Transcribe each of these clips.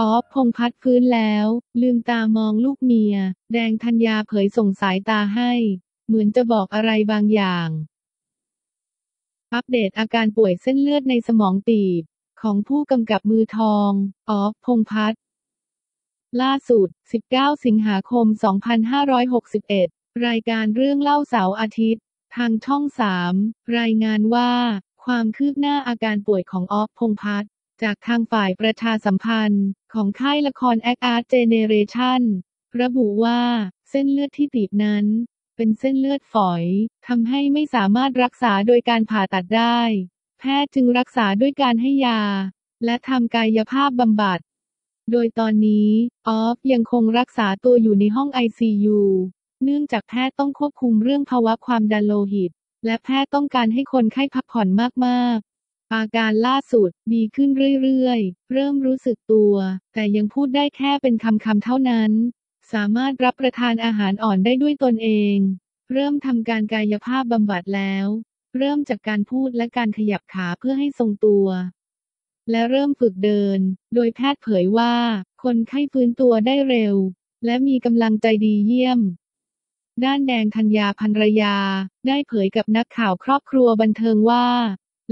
ออฟ พงษ์พัฒน์ฟื้นแล้วลืมตามองลูกเมียแดงธัญญาเผยส่งสายตาให้เหมือนจะบอกอะไรบางอย่างอัปเดตอาการป่วยเส้นเลือดในสมองตีบของผู้กำกับมือทองออฟ พงษ์พัฒน์ล่าสุด19สิงหาคม2561รายการเรื่องเล่าเสาร์อาทิตย์ทางช่อง3รายงานว่าความคืบหน้าอาการป่วยของออฟ พงษ์พัฒน์จากทางฝ่ายประชาสัมพันธ์ของค่ายละครแอคอาร์ตเจเนเรชั่นระบุว่าเส้นเลือดที่ตีบนั้นเป็นเส้นเลือดฝอยทำให้ไม่สามารถรักษาโดยการผ่าตัดได้แพทย์จึงรักษาด้วยการให้ยาและทำกายภาพบำบัดโดยตอนนี้ออฟยังคงรักษาตัวอยู่ในห้องไอซียูเนื่องจากแพทย์ต้องควบคุมเรื่องภาวะความดันโลหิตและแพทย์ต้องการให้คนไข้พักผ่อนมากๆอาการล่าสุดดีขึ้นเรื่อยๆเริ่มรู้สึกตัวแต่ยังพูดได้แค่เป็นคำเท่านั้นสามารถรับประทานอาหารอ่อนได้ด้วยตนเองเริ่มทำการกายภาพบำบัดแล้วเริ่มจากการพูดและการขยับขาเพื่อให้ทรงตัวและเริ่มฝึกเดินโดยแพทย์เผยว่าคนไข้ฟื้นตัวได้เร็วและมีกำลังใจดีเยี่ยมด้านแดงธัญญาภรรยาได้เผยกับนักข่าวครอบครัวบันเทิงว่า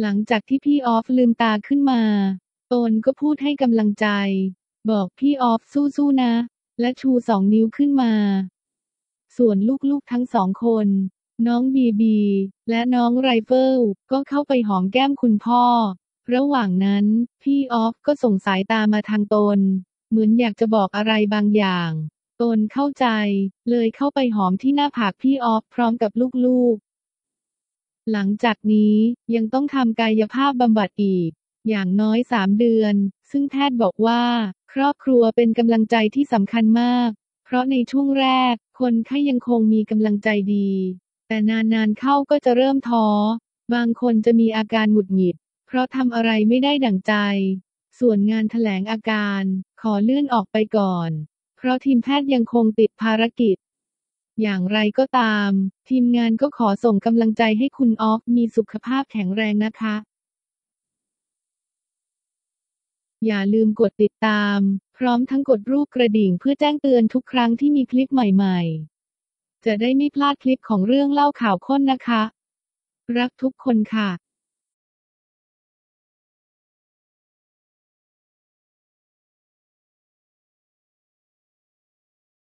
หลังจากที่พี่ออฟลืมตาขึ้นมาตนก็พูดให้กำลังใจบอกพี่ออฟสู้ๆนะและชู2นิ้วขึ้นมาส่วนลูกๆทั้ง2 คนน้องบีบีและน้องไรเฟิลก็เข้าไปหอมแก้มคุณพ่อระหว่างนั้นพี่ออฟก็ส่งสายตามาทางตนเหมือนอยากจะบอกอะไรบางอย่างตนเข้าใจเลยเข้าไปหอมที่หน้าผากพี่ออฟพร้อมกับลูกๆหลังจากนี้ยังต้องทำกายภาพบำบัดอีกอย่างน้อย3 เดือนซึ่งแพทย์บอกว่าครอบครัวเป็นกำลังใจที่สำคัญมากเพราะในช่วงแรกคนไข้ยังคงมีกำลังใจดีแต่นานๆเข้าก็จะเริ่มท้อบางคนจะมีอาการหงุดหงิดเพราะทำอะไรไม่ได้ดั่งใจส่วนงานแถลงอาการขอเลื่อนออกไปก่อนเพราะทีมแพทย์ยังคงติดภารกิจอย่างไรก็ตามทีมงานก็ขอส่งกำลังใจให้คุณออฟมีสุขภาพแข็งแรงนะคะอย่าลืมกดติดตามพร้อมทั้งกดรูปกระดิ่งเพื่อแจ้งเตือนทุกครั้งที่มีคลิปใหม่ๆจะได้ไม่พลาดคลิปของเรื่องเล่าข่าวข้นนะคะรักทุกคนค่ะ